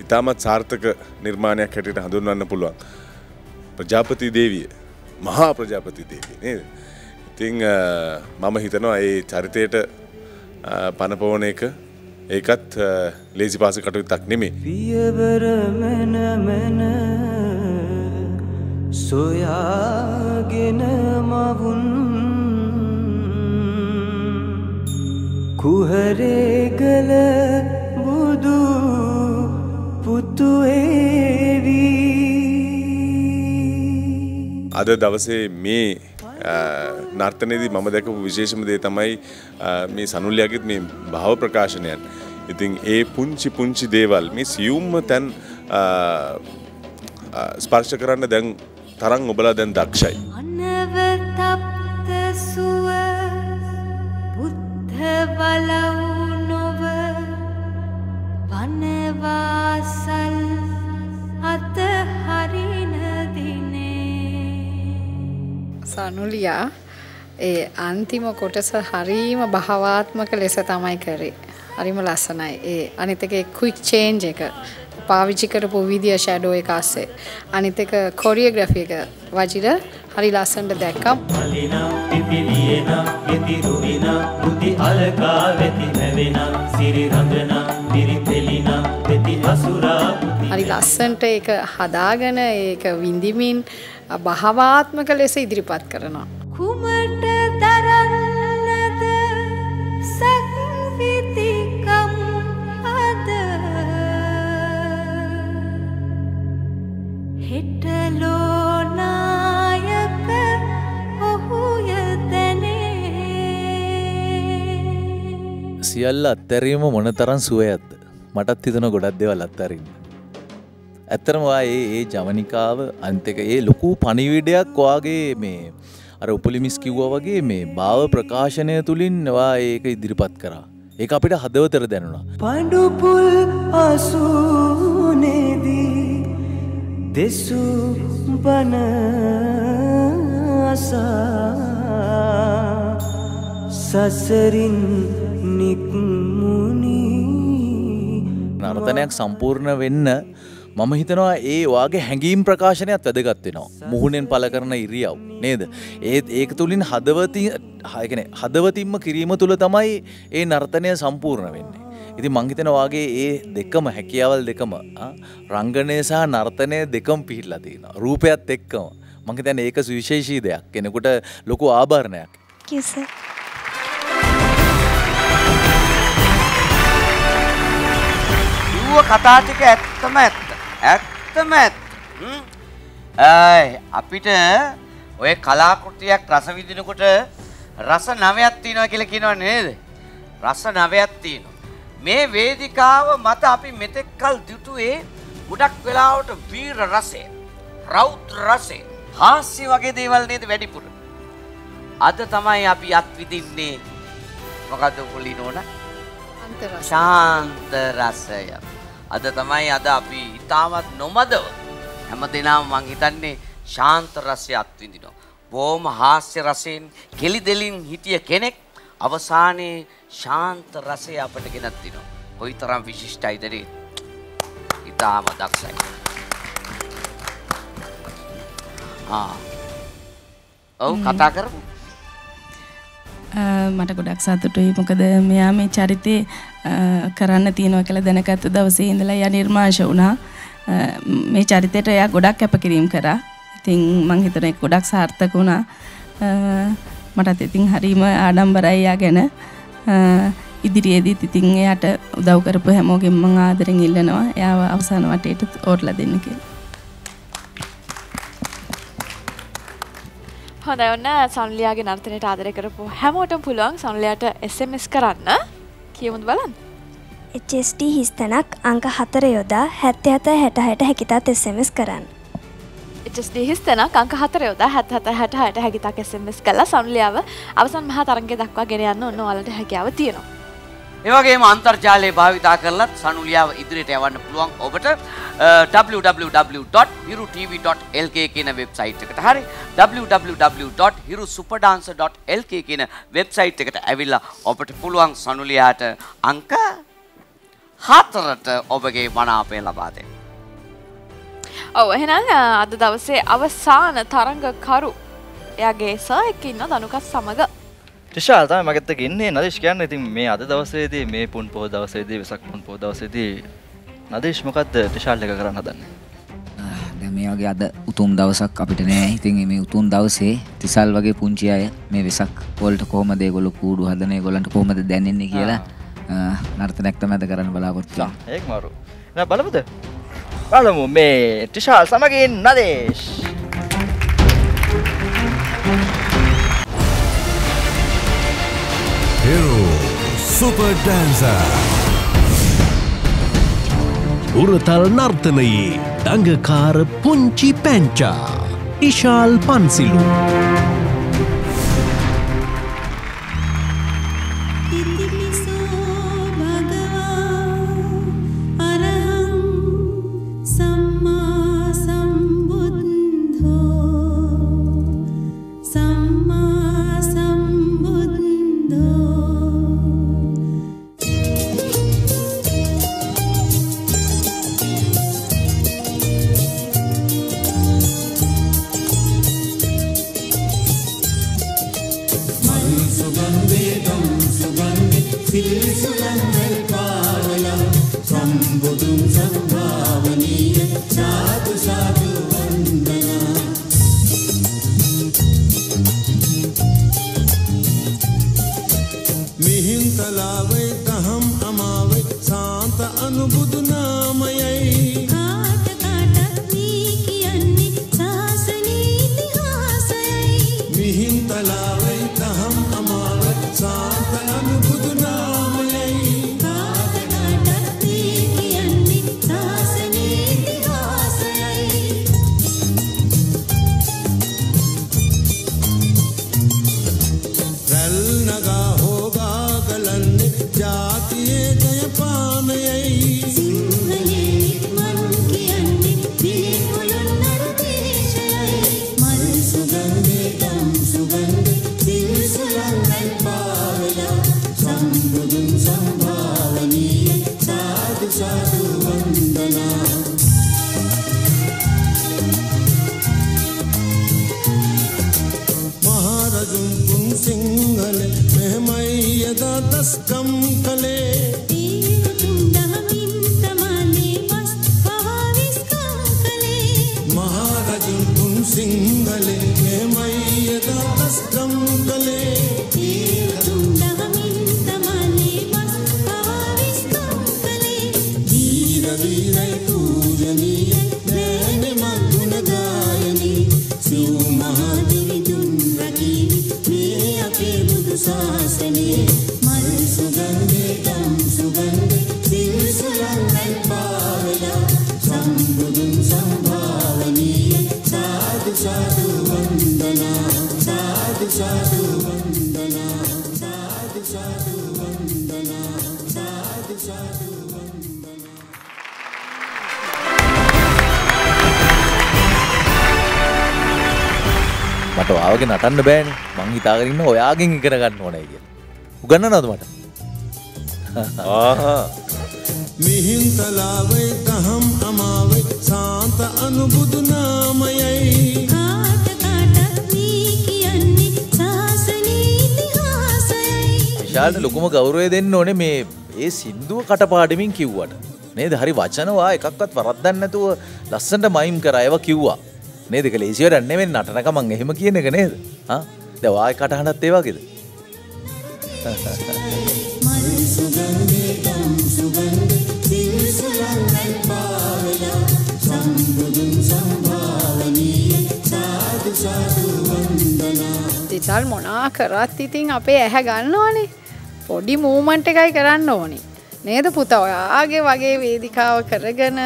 इताम सार्थक निर्माण कटिट हदन पुलवा प्रजापति देवी महाप्रजापति देवी थिंग मम हितनो ये चरितेट पानपवनेक एकथ लेजिपास कटु तकनिमी कुहरे गल बुदू पुतुएवी आधा दवसे मैं नार्तने दी मामा देखो विशेष में देता मैं सानुल्यागित मैं भाव प्रकाशन यान इतिंग ए पुंची पुंची देवाल मैं सियुम तन स्पर्शकरण दंग तरंग उबला दंग दक्षाई बलवनव वनवासल अत हरिन दिने सानुलिया ए अंतिम कोटस हरिम भावात्मक लेस तमय करे हरिम लसनाय ए अनितके क्विक चेंज एक පාවිච්චි කරපු විදිය ෂැඩෝ එක ASCII අනිත් එක කොරියෝග්‍රැෆි එක වජිර හරි ලස්සනට දැක්කා මලිනා පිපිලියනා පිතිරුවිනා මුති අලකා වෙති නැවෙනා සිරි රඳනා පිරිතෙලිනා දෙති අසුරා හරි ලස්සනට ඒක හදාගෙන ඒක විඳිමින් භාවාත්මක ලෙස ඉදිරිපත් කරනවා කුමට දරන්නද සක්විතිකම් අද හෙටලෝ නායක ඔහුය දැනේ සියල්ල අත්හැරීම මොනතරම් සුවයක්ද මටත් හිතෙනවා ගොඩක් දේවල් අත්හරින්න ඇත්තම ඒ ජවනිකාව අන්තික ඒ ලොකු පණිවිඩයක් වාගේ මේ අර උපලිමිස් කිව්වා වගේ මේ භාව ප්‍රකාශනය තුලින් වා ඒක ඉදිරිපත් කරා ඒක අපිට හදවතට දැනුණා පඬු පුල් අසුනේදී දෙසු බන අසා සසරින් නික්මුනි නර්තනයක් සම්පූර්ණ වෙන්න මම හිතනවා ඒ වාගේ හැඟීම් ප්‍රකාශනයත් වැදගත් වෙනවා මුහුණෙන් පළ කරන ඉරියව් නේද ඒක තුලින් හදවතින්ම කිරීම තුල තමයි ඒ නර්තනය සම්පූර්ණ වෙන්නේ ඉතින් මම හිතනවා වාගේ ඒ දෙකම හැකියාවල් දෙකම රංගනය සහ නර්තනය දෙකම පිහිටලා තියෙනවා රූපයත් එක්කම මම හිතන්නේ ඒක සුවිශේෂී දෙයක් කෙනෙකුට ලොකු ආභරණයක් කතා ටික ඇත්තම ඇත්ත. අපිට ඔය කලාකෘතියක් රස විඳිනකොට රස 9ක් තියෙනවා කියලා කියනවනේ නේද? රස 9ක් තියෙනවා. මේ වේදිකාව මත අපි මෙතෙක්කල් දිටුවේ ගොඩක් වෙලාවට වීර රසය, රෞද්‍ර රසය, හාස්‍ය වගේ දේවල් නේද වැඩිපුර. අද තමයි අපි අත් විඳින්නේ මොකද කොලිනෝන? ශාන්ත රසය. අද තමයි අද අපි ඉතාමත් නොමදව හැමදෙනාම මං හිතන්නේ ශාන්ත රසය අත්විඳිනවා. බොහොම හාස්‍ය රසයෙන් කෙලි දෙලින් හිටිය කෙනෙක් අවසානයේ ශාන්ත රසය අපට ගෙනත් දෙනවා. කොයිතරම් විශිෂ්ටයිද නේද? ඉතාම දක්ෂයි. ඔව් කතා කරමු. මට ගොඩක් සතුටුයි මොකද මෙයා මේ චරිතේ කරන්න තියෙනවා කියලා දැනගත්ත දවසේ ඉඳලා යා නිර්මාෂ වුණා මේ චරිතයට යා ගොඩක් කැපකිරීම කරා ඉතින් මම හිතනවා ඒක ගොඩක් සාර්ථක වුණා මටත් ඉතින් හරීම ආඩම්බරයි යා ගැන ඉදිරියේදීත් ඉතින් එයාට උදව් කරපු හැමෝගෙම මම ආදරෙන් ඉල්ලනවා එයාව අවසාන වටේට ඕරලා දෙන්න කියලා හොඳයි ඔන්න සොන්ලියාගේ නර්තනයට ආදරය කරපු හැමෝටම පුළුවන් සොන්ලියාට SMS කරන්න කියමුද බලන්න HST හිස්තනක් අංක 4 යොදා 7766 හැකිතාක් SMS කරන්න HST හිස්තනක් අංක 4 යොදා 7766 හැකිතාක් SMS කළා සොන්ලියාව අවසන් මහා තරගය දක්වා ගෙන යන්න ඔන්න ඔයාලට හැකියාව තියෙනවා ඒ වගේම අන්තර්ජාලය භාවිතා කරලත් සොන්ලියාව ඉදිරියට යවන්න පුළුවන් ඔබට www.hirutv.lk කියන වෙබ්සයිට් එකට හරි www.hirusuperdancer.lk කියන වෙබ්සයිට් එකට ඇවිල්ලා ඔබට පුළුවන් සනුලියාට අංක 4ට ඔබගේ මනාපය ලබා දෙන්න. ඔව් එහෙනම් අද දවසේ අවසාන තරඟකරු එයාගේ සර් එක්ක ඉන්න දනුකත් සමග ත්‍රිෂාල් තමයි මගෙත් එක්ක ඉන්නේ නදීෂ් කියන්නේ ඉතින් මේ අද දවසේදී මේ පුන් පොහොය දවසේදී වෙසක් පුන් පොහොය දවසේදී නදීෂ් මොකද්ද ත්‍රිෂාල් එක කරන්න හදන්නේ? දැන් මේ වගේ අද උතුම් දවසක් අපිට නෑ. ඉතින් මේ උතුම් දවසේ ත්‍රිෂාල් වගේ පුංචි අය මේ වෙසක් වලට කොහමද ඒගොල්ලෝ කූඩු හදන ඒගොල්ලන්ට කොහමද දැනෙන්නේ කියලා නර්තනයක් තමයි අද කරන්න බලාපොරොත්තු වෙන්නේ. ඒක මාරු. එහෙනම් බලමුද? බලමු මේ ත්‍රිෂාල් සමගින් නදීෂ්. Hiru Super Dancer. Urutal Nartanayi, Dangakar Punchi Pancha, Ishal Pansilu. तो आओ के नाता न बैन मांगी ताकरी में हो या आगे की करना करना होना है ये उगना ना तुम्हारा हाँ मिहिं तलावे तहम अमावे सांता अनुभुत नामये काट काट नीकी अन्नी सासनी दिहासये शाल ने लोगों में गौरव देने नोने में ये सिंधु काटा पहाड़ी में क्यों हुआ था नहीं धारी वाचन हुआ एकाकत वरदन ने तो लसन ड माइम कराया क्यों नहीं देखा लेज़ी और अन्य में नाटक का मंगे हिम किए नहीं करें हाँ दवाई काटा हना तेवा किधर जिताल मोना कराती थिंग आपे ऐसा गाना होने बॉडी मूवमेंट का ही कराना होने नहीं तो पुता होया आगे वागे वे दिखाओ करेगा ना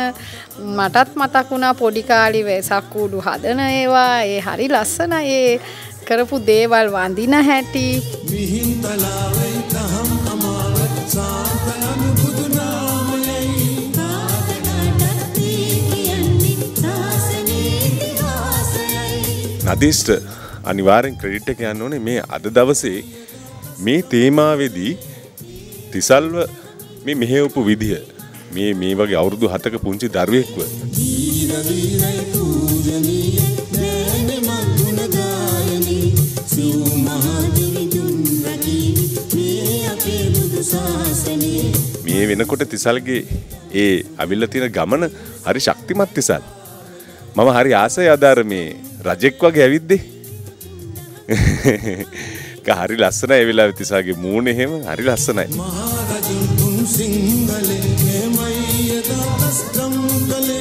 मटात मताकुना पौड़िकारी वैसा कुड़ हादना ये वा ये हरी लासना ये करपु देवाल वांधीना है टी नादिष्ट अनिवार्य क्रेडिट के आनों ने मैं आधा दवसे मैं तेमा वेदी तिसाल्व मैं मेहू पु विधि है मैं मैं वगे और दो हाथ का पूंछी दारुए कुआ मैं वे न कोटे तिसाल के ये अभिलती न गामन हरी शक्ति मत तिसाल मामा हरी आशा यादार मैं राजेक्वा के अविद्दे का हरी लासना ये विला तिसाल के मूने हैं माँ हरी लासना है सिंगले के माये दास कंगले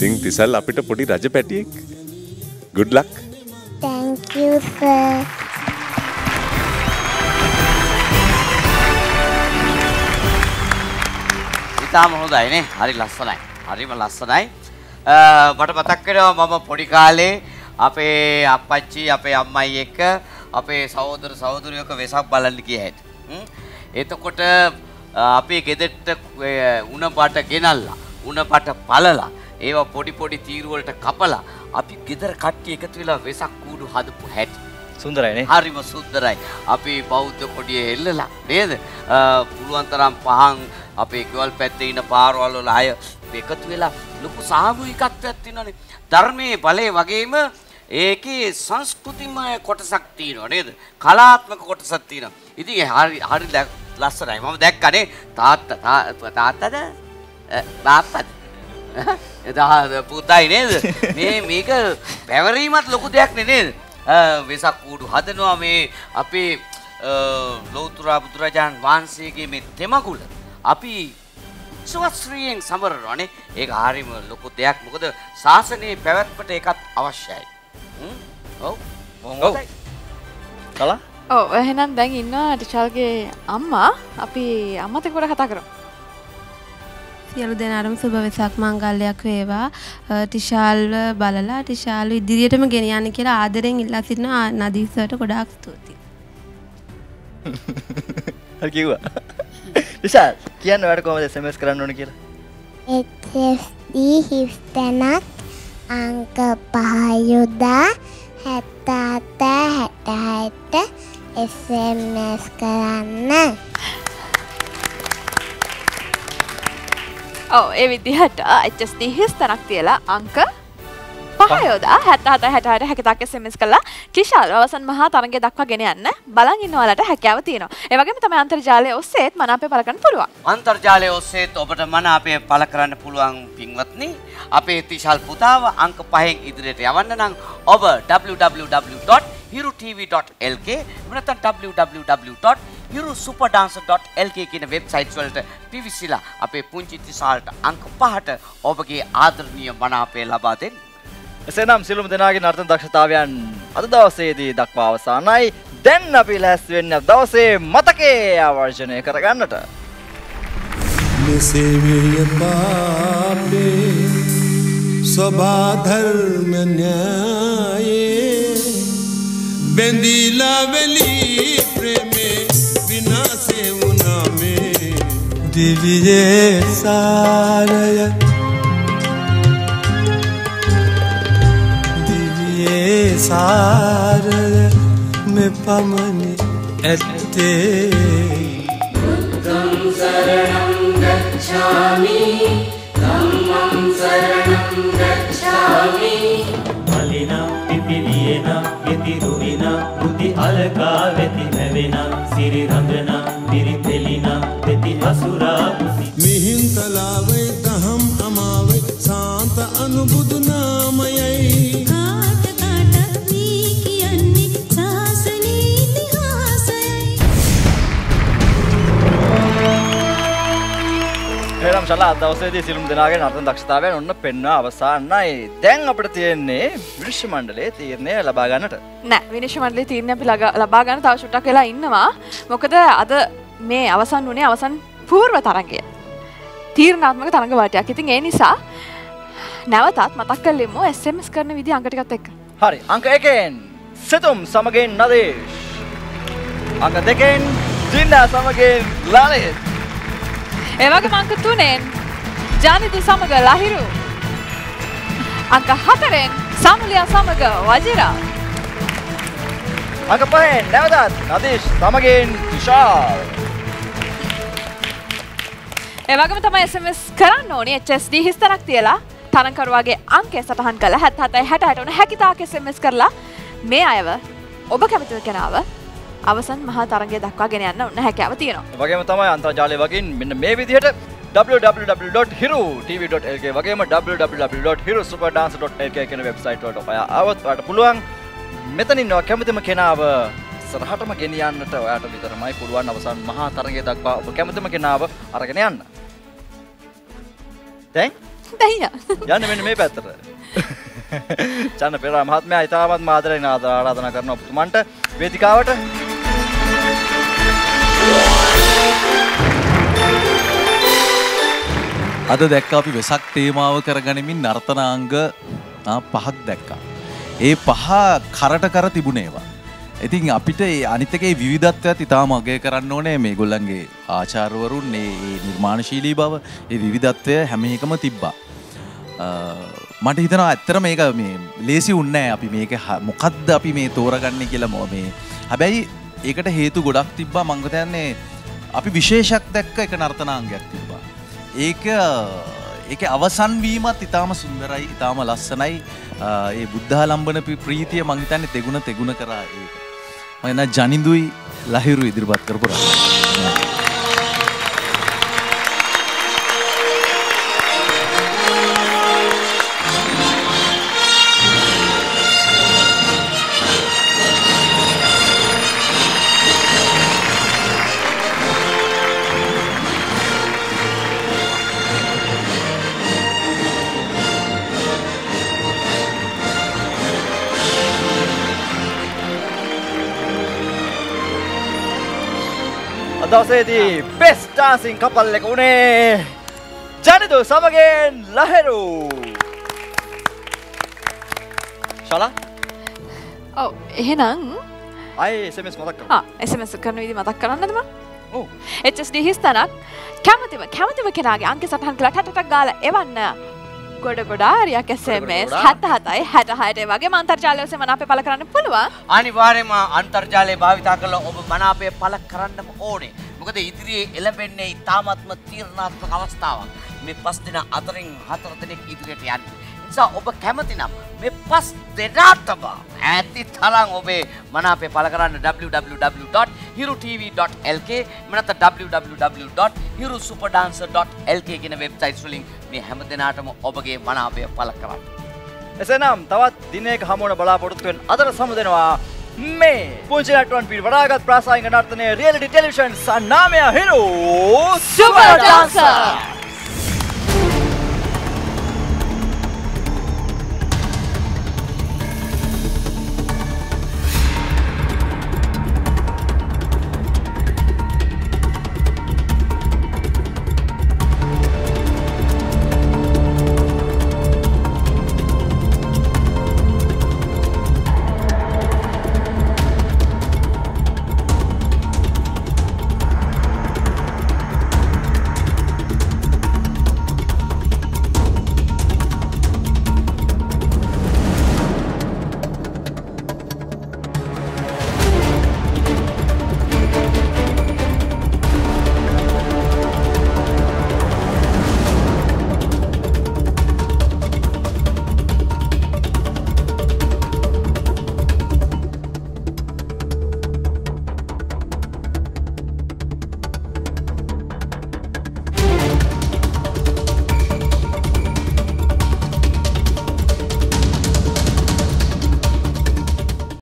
दिंग तिसाल आप इटा पड़ी राजा पैटी एक good luck thank you sir इताम हो दाई ने हरी लास्सना है बट बताक के ना मामा पड़ी काले आपे आपाची आपे अम्मा ये का आपे साउदर साउदर यो का वैसा पालन किया है ये तो कोट आपे किधर तक उन्ह पाटा गेनाला उन्ह पाटा पालला ये वा पौड़ी पौड़ी तीर वाले टक कपला आपे किधर काट के एकत्विला वैसा कूड़ हाथ पुहेट सुंदर है ने हारी में सुंदर है आपे बाउद्ध कोड़िये हिल्ला नहीं है पुलवांतराम पाहंग आपे क्वाल पैते इन पार वालों लाये එකතු වෙලා ලොකු සාමූහිකත්වයක් තියෙනවානේ ධර්මයේ බලේ වගේම ඒකේ සංස්කෘතිමය කොටසක් තියෙනවා නේද කලාත්මක කොටසක් තියෙනවා ඉතින් හරි හරි ලස්සනයි මම දැක්කනේ තාත්තද බාප්පද එදා පුතයි නේද මේ මේක පැවරීමත් ලොකු දෙයක් නේ නේද වෙසක් කූඩු හදනවා මේ අපේ ලෞතුරා බුදුරජාන් වහන්සේගේ මේ තෙමගුල අපි උත්සවශ්‍රීයෙන් සමරනවානේ ඒක හරිම ලොකු දෙයක් මොකද ශාසනයේ පැවැත්මට ඒකත් අවශ්‍යයි ඔව් ඔව් කලා ඔව් එහෙනම් දැන් ඉන්නවා ටිචල්ගේ අම්මා අපි අම්මත් එක්ක කතා කරමු Sialu denaram suba vesak mangalyak weva Tishal balala Tishal idiriyatama geniyanne kiyala aadaren illa sitna Nadis sarta godak stuti Har kiwa Tishal kiyanne oyaට කොහමද SMS කරන්න ඕන කියලා HSD hiftanak angka 5 yuda 77 66 SMS කරන්න Oh, ini dia ada HSD histerak tiela angka pahayoda hata hekita ke SMS kala Tishal wawasan maha tarange dakwa geniyanne balan inna walata hakiyawa tiyenawa. E wagema thamai antarjalaye osseet mana ape pala karanna puluwan. Antarjalaye osseet obata mana ape pala karanna puluwan pinwatni ape Tishal putawa angka pahen idiriyata yawanna nan oba www.hirutv.lk nathan www.hirusuperdancer.lk කියන website වලට පිවිසලා අපේ පුංචි තිසාලට අංක 5ට ඔබගේ ආදරණීය මනාපය ලබා දෙන්න. එසේනම් සිළුම දෙනාගේ නර්තන දක්ෂතාවයන් අද දවසේදී දක්වා අවසන්යි. දැන් අපි ලෑස්ති වෙන්න දවසේ මතකයේ ආවර්ජනය කරගන්නට. මෙසේ විය පාපේ සබා ධර්ම න්‍යායේ බෙන්දිලා වෙලී ප්‍රේමේ විනාසේ වුණා මේ දිවියේ සාරය දිවියේ සාරය මේ පමනි ඇත්තේ බුද්ධං සරණං ගච්ඡාමි ධම්මං සරණං ගච්ඡාමි මලිනම් පිපිලියනම් yetiruina uti alaka veti mevena siri rangana piritelina veti asura mihin talavai taham amavai santa anubudh namayai kaata kaata vi kiyanne saasane nihasayai eram shala dawasedi silum denage narthan dakshatawen onna penna avasanai den apita tiyenne vinishya mandale tiyerne laba gannata නෑ විනිශ්චය මණ්ඩලයේ තීරණ අපි ලබා ගන්න තව shot එකක් වෙලා ඉන්නවා මොකද අද මේ අවසන් වුණේ අවසන් పూర్ව තරඟය තීරණාත්මක තරඟ වාටයක්. ඉතින් ඒ නිසා නැවතත් මතක් කරගමු SMS කරන විදිහ අංක ටිකත් එක්ක. හරි අංක 1ෙන් සිතුම් සමගින් නදේශ්. අංක 2ෙන් දිනා සමගින් ලලිත්. ඒ වගේම අංක 3ෙන් ජානිදු සමග ලහිරු. අංක 4ෙන් සමුලියා සමග Vajira. Angka pahen, Nawadat, Nadish, Tamagin, Tishal. Ewagama thamai SMS karanna one HSD histarak tiyala tarankaruwage anke satahan kala 77 61 hakitake SMS karala me ayawa oba kemathi kenawa awasan maha tarange dakwa gena yanna unna hakiyawa tiyenawa. Ewagama thamai antarjalaye wagin menna me widihata www.hirutv.lk wagema www.hirusuperdancer.lk කියන website වලට ඔයා ආවත් ඔයාට පුළුවන් මෙතනින් කැමතිම කෙනාව සරහටම ගෙනියන්නට ඔයාට විතරමයි පුළුවන් අවසන් මහා තරගය දක්වා ඔබ කැමතිම කෙනාව අරගෙන යන්න. දැන් යන්න මෙන්න මේ පැත්තට. චන්න පෙරා මහත්මයා ඉතාමත් මාදරෙන් ආරාධනා කරනවා ඔබතුමන්ට වේදිකාවට. අද දැක්ක අපි වෙසක් තේමාව කරගනිමින් නර්තනාංග 5ක් දැක්කා. ඒ පහ කරට කර තිබුණේවා. ඉතින් අපිට ඒ අනිත් එකේ විවිධත්වයත් ඉතාම අගය කරන්න ඕනේ මේගොල්ලන්ගේ ආචාර්යවරුන් මේ නිර්මාණශීලී බව, ඒ විවිධත්වය හැම එකම තිබ්බා. මට හිතෙනවා ඇත්තටම මේක මේ ලේසි වුණේ නැහැ. අපි මේක මොකද්ද අපි මේ තෝරගන්නේ කියලා මේ. හැබැයි ඒකට හේතු ගොඩක් තිබ්බා. මම හිතන්නේ අපි විශේෂයක් දැක්ක එක නර්තනාංගයක් තිබ්බා. ඒක ඒකේ අවසන් වීමත් ඊටාම සුන්දරයි ඊටාම ලස්සනයි ඒ බුද්ධා ලම්බන ප්‍රීතිය මං හිතන්නේ තෙගුණ තෙගුණ කරා ඒක මම එන ජනිඳුයි ලහිරු ඉදිරිපත් කරපු රාග Jadi best dancing couple lekune Janidu sama gen Lahiru. Shala? Oh, henang? Ay SMS matak karan. Ah, SMS karanu idi matak karanna dama? Oh. HSD histanak kamatima kenage anke satahan kala hatatak gala ewanna. Goda goda hariyak SMS 77 66 wage man antarjala osse man ape pala karanna puluwa. Aniwaryenma antarjala bawitha karala oba man ape pala karannam one. මොකද ඉදිරියේ එළඹෙන්නේ ඊටාත්ම තීරණාත්මක අවස්ථාවක්. මේ 5 දෙනා අතරින් 4 දෙනෙක් ඉදිරියට යන්නේ. ඒ නිසා ඔබ කැමති නම් මේ 5 දෙනාටම ඇති තරම් ඔබේ මනාපය පළ කරන්න www.hirutv.lk මනත www.hirusuperdancer.lk කියන වෙබ්සයිට් වලින් මේ හැම දෙනාටම ඔබගේ මනාපය පළ කරන්න. එසේනම් තවත් දිනයක හමුවන බලාපොරොත්තු වෙන අතර සමුදෙනවා. मैं पूंजीला टोन पीर वरागत प्रासायिक नाटक ने रियलिटी टेलीविजन सन्नामया हीरो सुपर डांसर